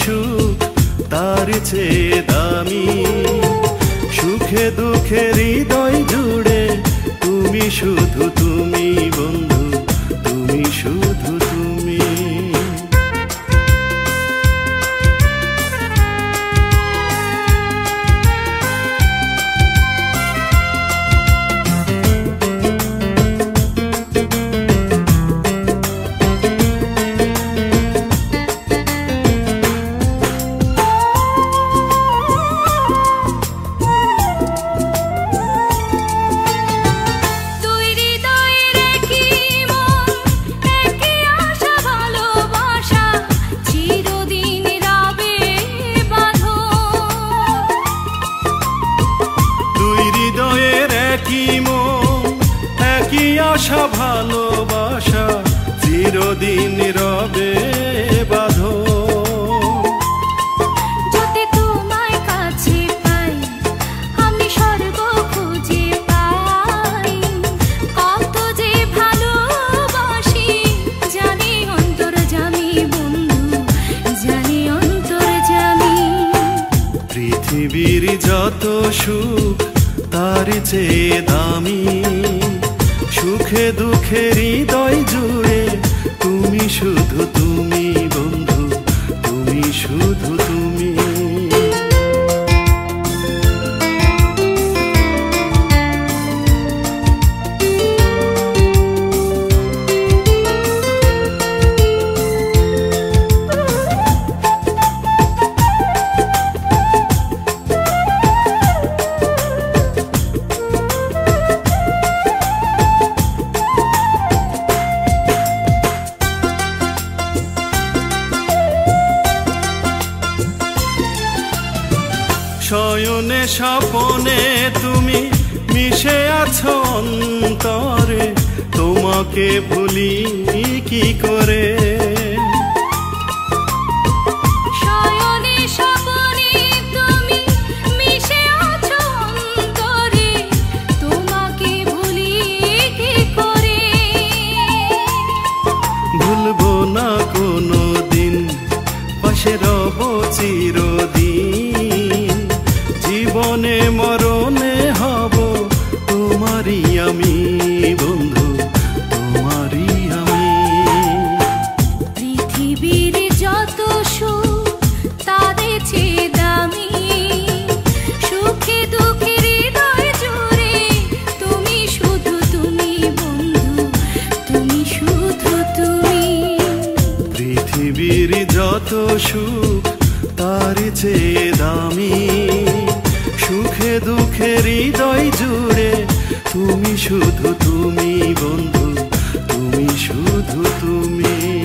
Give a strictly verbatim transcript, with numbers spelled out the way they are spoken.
সুখ তার চেয়ে দামি, সুখে দুঃখে হৃদয় জুড়ে তুমি শুধু তুমি বন্ধু, তুমি শুধু তুমি। আশা ভালোবাসা চিরদিন রবে বাঁধো, যদি তোমায় কাছে পাই আমি স্বর্গ খুঁজে পাই। কত যে ভালোবাসি জানি অন্তর জানি বন্ধু, জানি অন্তর জানি। পৃথিবীর যত সুখ তার চেয়ে দামি, সুখে দুঃখে হৃদয় জুড়ে তুমি শুধু তুমি বন্ধু, তুমি শুধু তুমি। শয়নে স্বপনে তুমি মিশে আছো অন্তরে, তোমাকে ভুলি কি করে। শয়নে স্বপনে তুমি মিশে আছো অন্তরে, তোমাকে ভুলি কি করে। ভুলবো না কোনোদিন, পাশে রব চিরদিন, জীবনে মরণে হব তোমারই আমি বন্ধু, তোমারই আমি। পৃথিবীর যত সুখ তাদের চেয়ে দামি, সুখে দুঃখে হৃদয় জুড়ে তুমি শুধু তুমি বন্ধু, তুমি শুধু তুমি। পৃথিবীর যত সুখ তার চেয়ে দামি, সুখে দুঃখে হৃদয় জুড়ে তুমি শুধু তুমি বন্ধু, তুমি শুধু তুমি।